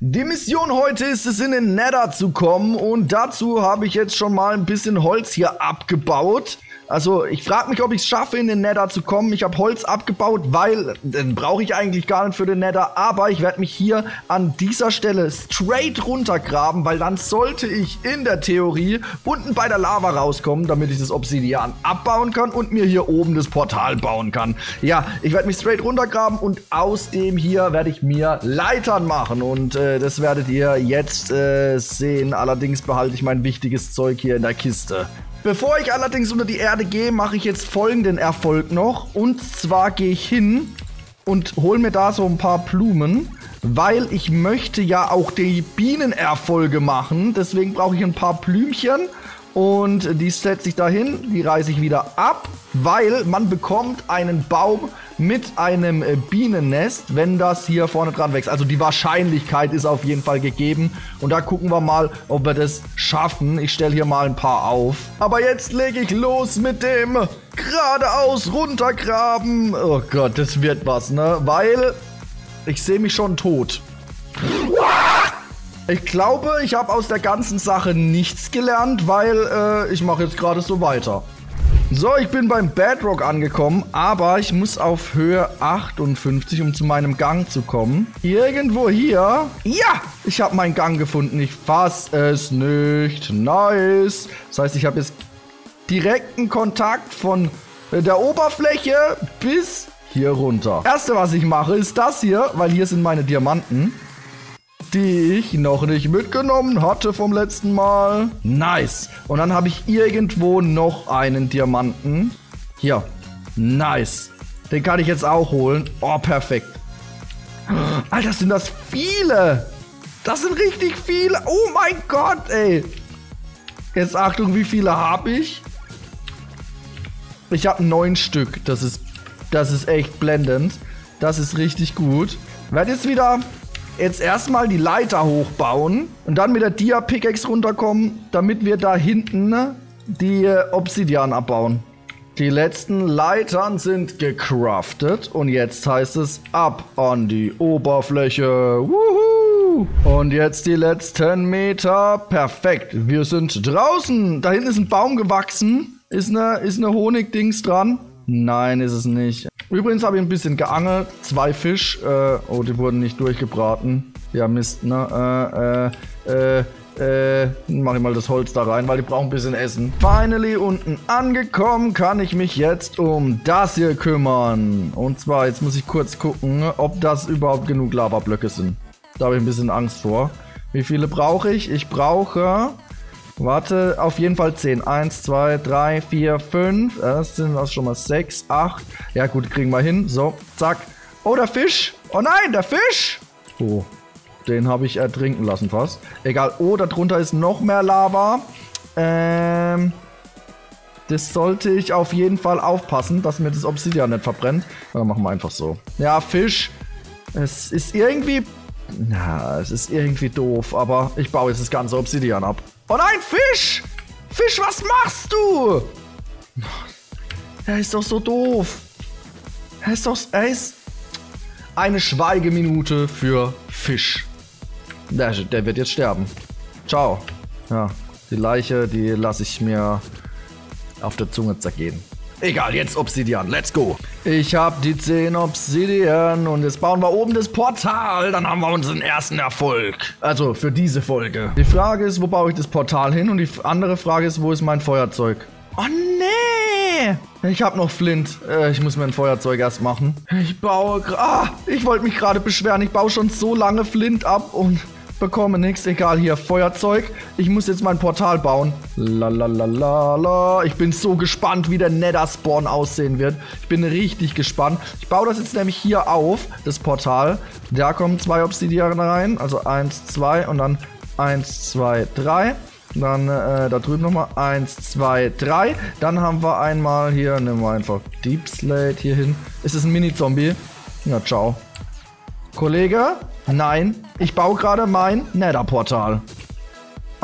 Die Mission heute ist es, in den Nether zu kommen, und dazu habe ich jetzt schon mal ein bisschen Holz hier abgebaut. Also ich frage mich, ob ich es schaffe, in den Nether zu kommen. Ich habe Holz abgebaut, weil den brauche ich eigentlich gar nicht für den Nether. Aber ich werde mich hier an dieser Stelle straight runtergraben, weil dann sollte ich in der Theorie unten bei der Lava rauskommen, damit ich das Obsidian abbauen kann und mir hier oben das Portal bauen kann. Ja, ich werde mich straight runtergraben und aus dem hier werde ich mir Leitern machen. Und das werdet ihr jetzt sehen. Allerdings behalte ich mein wichtiges Zeug hier in der Kiste. Bevor ich allerdings unter die Erde gehe, mache ich jetzt folgenden Erfolg noch. Und zwar gehe ich hin und hole mir da so ein paar Blumen, weil ich möchte ja auch die Bienenerfolge machen. Deswegen brauche ich ein paar Blümchen und die setze ich da hin, die reiße ich wieder ab, weil man bekommt einen Baum mit einem Bienennest, wenn das hier vorne dran wächst. Also die Wahrscheinlichkeit ist auf jeden Fall gegeben. Und da gucken wir mal, ob wir das schaffen. Ich stelle hier mal ein paar auf. Aber jetzt lege ich los mit dem geradeaus runtergraben. Oh Gott, das wird was, ne? Weil ich sehe mich schon tot. Ich glaube, ich habe aus der ganzen Sache nichts gelernt, weil ich mache jetzt gerade so weiter. So, ich bin beim Bedrock angekommen, aber ich muss auf Höhe 58, um zu meinem Gang zu kommen. Irgendwo hier. Ja, ich habe meinen Gang gefunden. Ich fass es nicht. Nice. Das heißt, ich habe jetzt direkten Kontakt von der Oberfläche bis hier runter. Das Erste, was ich mache, ist das hier, weil hier sind meine Diamanten, die ich noch nicht mitgenommen hatte vom letzten Mal. Nice. Und dann habe ich irgendwo noch einen Diamanten. Hier. Nice. Den kann ich jetzt auch holen. Oh, perfekt. Alter, sind das viele. Das sind richtig viele. Oh mein Gott, ey. Jetzt Achtung, wie viele habe ich? Ich habe 9 Stück. Das ist echt blendend. Das ist richtig gut. Werd jetzt wieder... Jetzt erstmal die Leiter hochbauen und dann mit der Dia-Pickaxe runterkommen, damit wir da hinten die Obsidian abbauen. Die letzten Leitern sind gecraftet und jetzt heißt es ab an die Oberfläche. Wuhu! Und jetzt die letzten Meter. Perfekt, wir sind draußen. Da hinten ist ein Baum gewachsen. Ist eine Honigdings dran? Nein, ist es nicht. Übrigens habe ich ein bisschen geangelt, 2 Fisch, oh, die wurden nicht durchgebraten. Ja, Mist, ne, mach ich mal das Holz da rein, weil die brauchen ein bisschen Essen. Finally unten angekommen, kann ich mich jetzt um das hier kümmern. Und zwar, jetzt muss ich kurz gucken, ob das überhaupt genug Lavablöcke sind. Da habe ich ein bisschen Angst vor. Wie viele brauche ich? Ich brauche... Warte, auf jeden Fall 10. 1, 2, 3, 4, 5. Das sind auch schon mal 6, 8. Ja gut, kriegen wir hin. So, zack. Oh, der Fisch. Oh nein, der Fisch. Oh, den habe ich ertrinken lassen fast. Egal. Oh, da drunter ist noch mehr Lava. Das sollte ich auf jeden Fall aufpassen, dass mir das Obsidian nicht verbrennt. Dann machen wir einfach so. Ja, Fisch. Es ist irgendwie... Na, es ist irgendwie doof, aber ich baue jetzt das ganze Obsidian ab. Oh nein, Fisch! Fisch, was machst du? Er ist doch so doof. Er ist eine Schweigeminute für Fisch. Der wird jetzt sterben. Ciao. Ja, die Leiche, die lasse ich mir auf der Zunge zergehen. Egal, jetzt Obsidian. Let's go. Ich habe die 10 Obsidian und jetzt bauen wir oben das Portal. Dann haben wir unseren ersten Erfolg. Also für diese Folge. Die Frage ist, wo baue ich das Portal hin? Und die andere Frage ist, wo ist mein Feuerzeug? Oh nee! Ich habe noch Flint. Ich muss mir ein Feuerzeug erst machen. Ich baue... Ah, ich wollte mich gerade beschweren. Ich baue schon so lange Flint ab und... bekomme nichts. Egal, hier, Feuerzeug. Ich muss jetzt mein Portal bauen. Lalalala. Ich bin so gespannt, wie der Nether-Spawn aussehen wird. Ich bin richtig gespannt. Ich baue das jetzt nämlich hier auf, das Portal. Da kommen 2 Obsidian rein. Also 1, 2 und dann 1, 2, 3. Dann da drüben nochmal 1, 2, 3. Dann haben wir einmal hier, nehmen wir einfach Deep Slate hier hin. Ist es ein Mini-Zombie? Ja, ciao. Kollege? Nein, ich baue gerade mein Nether-Portal.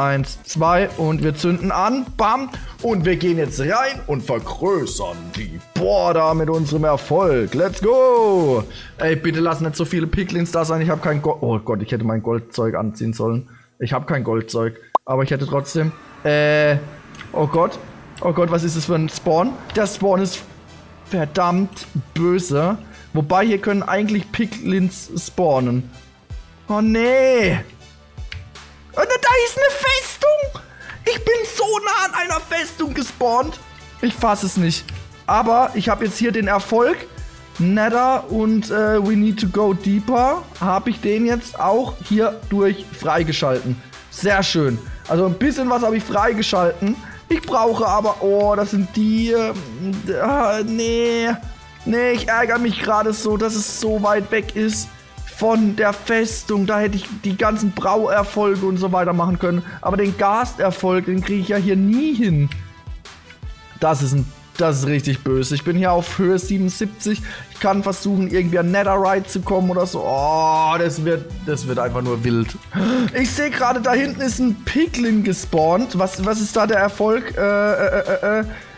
Eins, zwei und wir zünden an. Bam. Und wir gehen jetzt rein und vergrößern die Border mit unserem Erfolg. Let's go. Ey, bitte lass nicht so viele Piglins da sein. Ich habe kein Gold. Oh Gott, ich hätte mein Goldzeug anziehen sollen. Ich habe kein Goldzeug. Aber ich hätte trotzdem... Oh Gott. Oh Gott, was ist das für ein Spawn? Der Spawn ist verdammt böse. Wobei, hier können eigentlich Piglins spawnen. Oh nee. Da ist eine Festung. Ich bin so nah an einer Festung gespawnt. Ich fasse es nicht. Aber ich habe jetzt hier den Erfolg. Nether und We Need to Go Deeper. Habe ich den jetzt auch hier durch freigeschalten. Sehr schön. Also ein bisschen was habe ich freigeschalten. Ich brauche aber... Oh, das sind die... nee. Nee, ich ärgere mich gerade so, dass es so weit weg ist von der Festung. Da hätte ich die ganzen Brauerfolge und so weiter machen können. Aber den Gasterfolg, den kriege ich ja hier nie hin. Das ist richtig böse. Ich bin hier auf Höhe 77. Ich kann versuchen, irgendwie an Netherite zu kommen oder so. Oh, das wird einfach nur wild. Ich sehe gerade, da hinten ist ein Piglin gespawnt. Was ist da der Erfolg?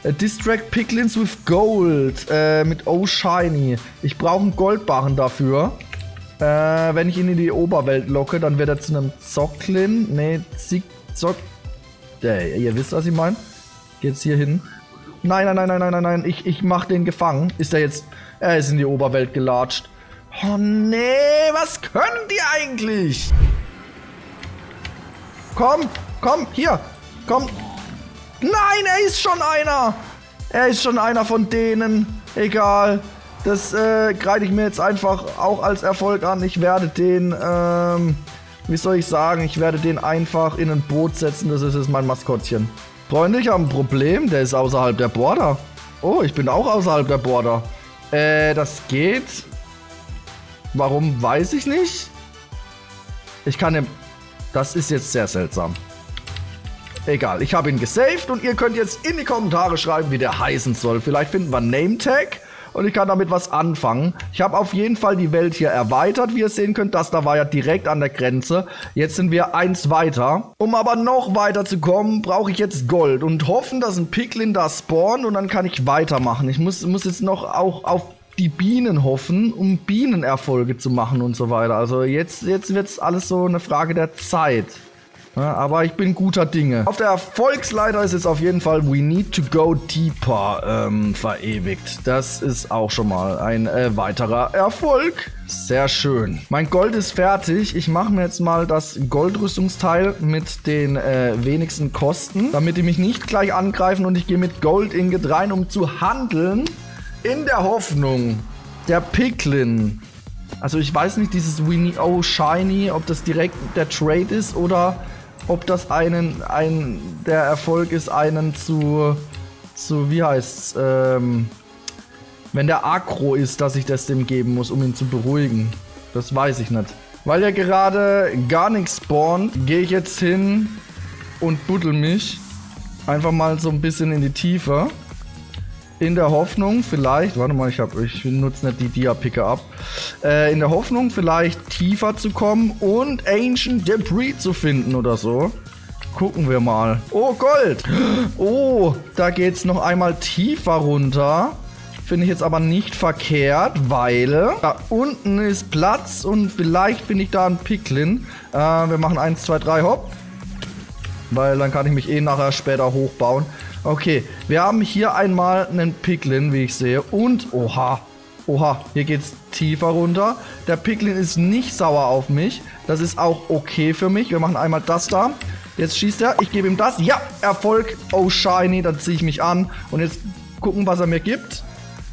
Distract Piglins with Gold. Mit Oh Shiny. Ich brauche einen Goldbarren dafür. Wenn ich ihn in die Oberwelt locke, dann wird er zu einem Zocklin. Ne, Zickzock. Ihr wisst, was ich meine. Geht's hier hin? Nein, nein, nein, nein, nein, nein, nein. Ich mach den gefangen. Ist er jetzt... Er ist in die Oberwelt gelatscht. Oh, nee. Was können die eigentlich? Komm. Komm. Hier. Komm. Nein, er ist schon einer. Er ist schon einer von denen. Egal. Das greite ich mir jetzt einfach auch als Erfolg an. Ich werde den... wie soll ich sagen? Ich werde den einfach in ein Boot setzen. Das ist jetzt mein Maskottchen. Freunde, ich habe ein Problem. Der ist außerhalb der Border. Oh, ich bin auch außerhalb der Border. Das geht. Warum, weiß ich nicht. Ich kann ihm... Das ist jetzt sehr seltsam. Egal, ich habe ihn gesaved und ihr könnt jetzt in die Kommentare schreiben, wie der heißen soll. Vielleicht finden wir einen Nametag und ich kann damit was anfangen. Ich habe auf jeden Fall die Welt hier erweitert, wie ihr sehen könnt. Das da war ja direkt an der Grenze. Jetzt sind wir eins weiter. Um aber noch weiter zu kommen, brauche ich jetzt Gold und hoffen, dass ein Piglin da spawnt und dann kann ich weitermachen. Ich muss jetzt noch auch auf die Bienen hoffen, um Bienenerfolge zu machen und so weiter. Also jetzt wird es alles so eine Frage der Zeit. Ja, aber ich bin guter Dinge. Auf der Erfolgsleiter ist jetzt auf jeden Fall We Need to Go Deeper verewigt. Das ist auch schon mal ein weiterer Erfolg. Sehr schön. Mein Gold ist fertig. Ich mache mir jetzt mal das Goldrüstungsteil mit den wenigsten Kosten, damit die mich nicht gleich angreifen. Und ich gehe mit Gold Ingot rein, um zu handeln. In der Hoffnung, der Piglin. Also ich weiß nicht, dieses We Need Oh Shiny, ob das direkt der Trade ist oder... Ob das der Erfolg ist, einen zu wie heißt's, wenn der aggro ist, dass ich das dem geben muss, um ihn zu beruhigen. Das weiß ich nicht. Weil ja gerade gar nichts spawnt, gehe ich jetzt hin und buddel mich. Einfach mal so ein bisschen in die Tiefe. In der Hoffnung vielleicht, warte mal, ich nutze nicht die Dia-Picke ab. In der Hoffnung vielleicht tiefer zu kommen und Ancient Debris zu finden oder so. Gucken wir mal. Oh, Gold! Oh, da geht's noch einmal tiefer runter. Finde ich jetzt aber nicht verkehrt, weil da unten ist Platz und vielleicht finde ich da einen Piglin. Wir machen 1, 2, 3, hopp. Weil dann kann ich mich eh nachher später hochbauen. Okay, wir haben hier einmal einen Piglin, wie ich sehe. Und, oha, oha, hier geht's tiefer runter. Der Piglin ist nicht sauer auf mich. Das ist auch okay für mich. Wir machen einmal das da. Jetzt schießt er. Ich gebe ihm das. Ja, Erfolg. Oh, shiny. Dann ziehe ich mich an. Und jetzt gucken, was er mir gibt.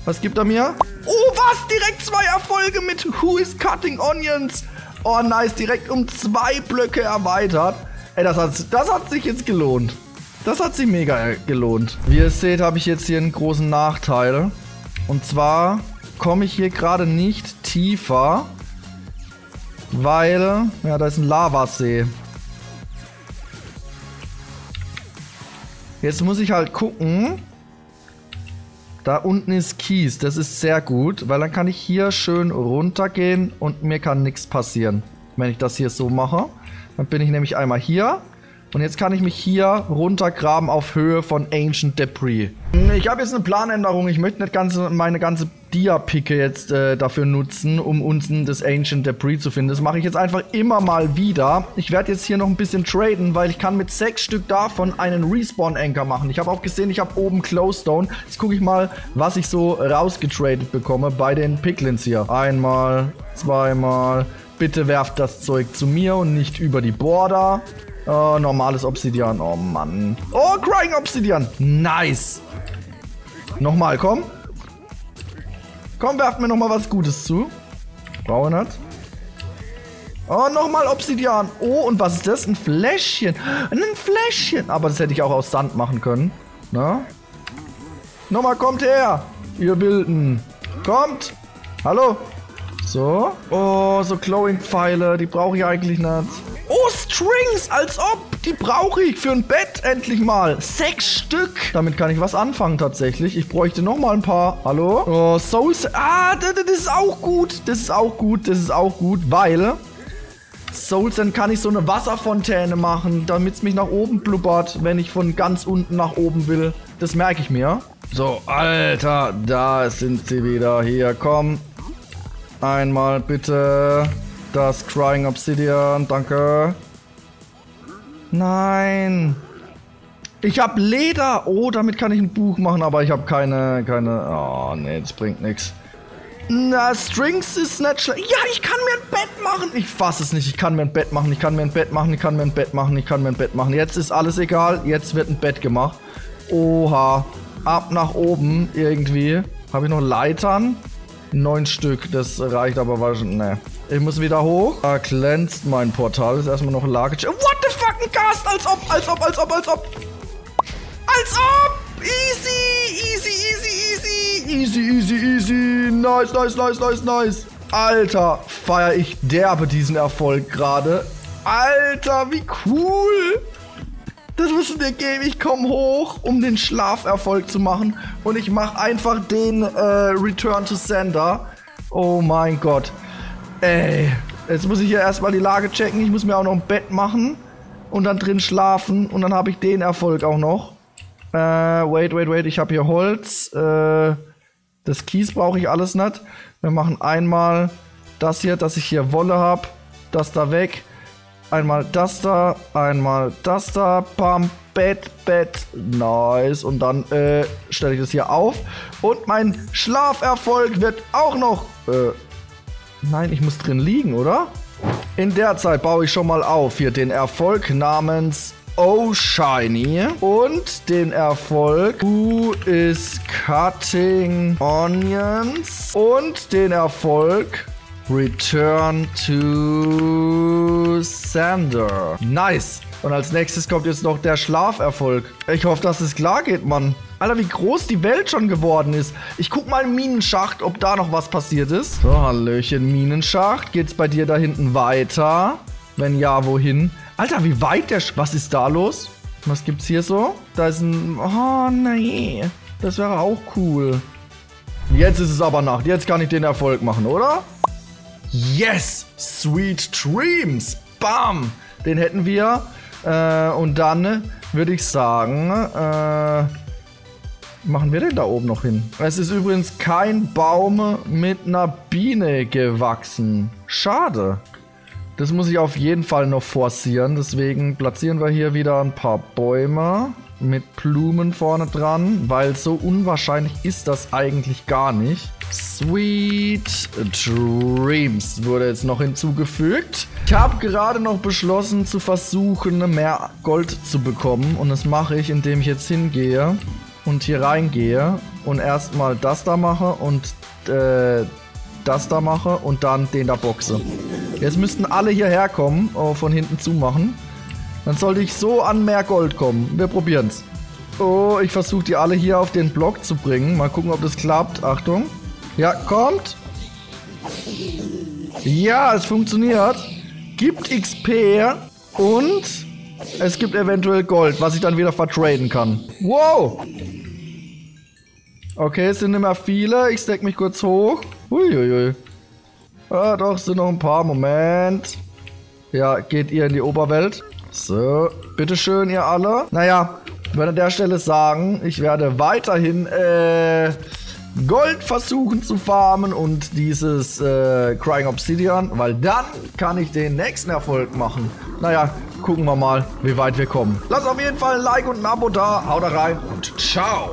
Was gibt er mir? Oh, was? Direkt 2 Erfolge mit Who is Cutting Onions? Oh, nice. Direkt um 2 Blöcke erweitert. Ey, das hat sich jetzt gelohnt. Das hat sich mega gelohnt. Wie ihr seht, habe ich jetzt hier einen großen Nachteil. Und zwar komme ich hier gerade nicht tiefer, weil... Ja, da ist ein Lavasee. Jetzt muss ich halt gucken. Da unten ist Kies. Das ist sehr gut, weil dann kann ich hier schön runtergehen und mir kann nichts passieren. Wenn ich das hier so mache, dann bin ich nämlich einmal hier... Und jetzt kann ich mich hier runtergraben auf Höhe von Ancient Debris. Ich habe jetzt eine Planänderung. Ich möchte nicht meine ganze Dia-Picke jetzt dafür nutzen, um unten das Ancient Debris zu finden. Das mache ich jetzt einfach immer mal wieder. Ich werde jetzt hier noch ein bisschen traden, weil ich kann mit 6 Stück davon einen Respawn-Anchor machen. Ich habe auch gesehen, ich habe oben Glowstone. Jetzt gucke ich mal, was ich so rausgetradet bekomme bei den Piglins hier. Einmal, zweimal. Bitte werft das Zeug zu mir und nicht über die Border. Normales Obsidian. Oh, Mann. Oh, Crying Obsidian. Nice. Nochmal, komm. Komm, werft mir nochmal was Gutes zu. Brauchen hat. Oh, nochmal Obsidian. Oh, und was ist das? Ein Fläschchen. Ein Fläschchen. Aber das hätte ich auch aus Sand machen können. Na? Nochmal, kommt her, ihr Wilden. Kommt. Hallo. So. Oh, so Glowing-Pfeile. Die brauche ich eigentlich nicht. Oh, Strings, als ob. Die brauche ich für ein Bett endlich mal. 6 Stück. Damit kann ich was anfangen tatsächlich. Ich bräuchte noch mal ein paar. Hallo? Oh, Souls. Ah, das ist auch gut. Das ist auch gut. Das ist auch gut, weil... Souls, dann kann ich so eine Wasserfontäne machen, damit es mich nach oben blubbert, wenn ich von ganz unten nach oben will. Das merke ich mir. So, Alter, da sind sie wieder. Hier, komm. Einmal bitte... Das Crying Obsidian, danke. Nein. Ich habe Leder. Oh, damit kann ich ein Buch machen, aber ich habe keine... Oh, nee, das bringt nichts. Na, Strings ist nicht schlecht. Ja, ich kann mir ein Bett machen. Ich fasse es nicht. Ich kann mir ein Bett machen. Ich kann mir ein Bett machen. Ich kann mir ein Bett machen. Ich kann mir ein Bett machen. Jetzt ist alles egal. Jetzt wird ein Bett gemacht. Oha. Ab nach oben irgendwie. Habe ich noch Leitern? 9 Stück. Das reicht aber wahrscheinlich... Nee. Ich muss wieder hoch. Da glänzt mein Portal. Ist erstmal noch Luggage. What the fucking Cast? Als ob, als ob, als ob, als ob. Als ob! Easy, easy, easy, easy. Easy, easy, easy. Nice, nice, nice, nice, nice. Alter, feier ich derbe diesen Erfolg gerade. Alter, wie cool. Das müssen wir geben. Ich komme hoch, um den Schlaferfolg zu machen. Und ich mache einfach den Return to Sender. Oh mein Gott. Ey, jetzt muss ich hier erstmal die Lage checken. Ich muss mir auch noch ein Bett machen und dann drin schlafen. Und dann habe ich den Erfolg auch noch. Wait, wait, wait. Ich habe hier Holz. Das Kies brauche ich alles nicht. Wir machen einmal das hier, dass ich hier Wolle habe. Das da weg. Einmal das da. Einmal das da. Bam. Bett, Bett. Nice. Und dann stelle ich das hier auf. Und mein Schlaferfolg wird auch noch... Nein, ich muss drin liegen, oder? In der Zeit baue ich schon mal auf hier den Erfolg namens Oh Shiny und den Erfolg Who is Cutting Onions und den Erfolg Return to Sender. Nice. Und als nächstes kommt jetzt noch der Schlaferfolg. Ich hoffe, dass es klar geht, Mann. Alter, wie groß die Welt schon geworden ist. Ich guck mal im Minenschacht, ob da noch was passiert ist. So, hallöchen, Minenschacht. Geht's bei dir da hinten weiter? Wenn ja, wohin? Alter, wie weit der... Was ist da los? Was gibt's hier so? Da ist ein... Oh, nee. Das wäre auch cool. Jetzt ist es aber Nacht. Jetzt kann ich den Erfolg machen, oder? Yes! Sweet Dreams! Bam! Den hätten wir. Und dann würde ich sagen... Machen wir den da oben noch hin? Es ist übrigens kein Baum mit einer Biene gewachsen. Schade. Das muss ich auf jeden Fall noch forcieren. Deswegen platzieren wir hier wieder ein paar Bäume mit Blumen vorne dran, weil so unwahrscheinlich ist das eigentlich gar nicht. Sweet Dreams wurde jetzt noch hinzugefügt. Ich habe gerade noch beschlossen zu versuchen, mehr Gold zu bekommen. Und das mache ich, indem ich jetzt hingehe. Und hier reingehe und erstmal das da mache und das da mache und dann den da boxe. Jetzt müssten alle hierher kommen, von hinten zumachen. Dann sollte ich so an mehr Gold kommen. Wir probieren's. Oh, ich versuche die alle hier auf den Block zu bringen. Mal gucken, ob das klappt. Achtung. Ja, kommt. Ja, es funktioniert. Gibt XP und es gibt eventuell Gold, was ich dann wieder vertraden kann. Wow! Okay, es sind nicht mehr viele. Ich stack mich kurz hoch. Uiuiui. Ah, doch, es sind noch ein paar. Moment. Ja, geht ihr in die Oberwelt. So, bitteschön, ihr alle. Naja, ich werde an der Stelle sagen, ich werde weiterhin Gold versuchen zu farmen und dieses Crying Obsidian, weil dann kann ich den nächsten Erfolg machen. Naja, gucken wir mal, wie weit wir kommen. Lasst auf jeden Fall ein Like und ein Abo da. Haut rein und ciao.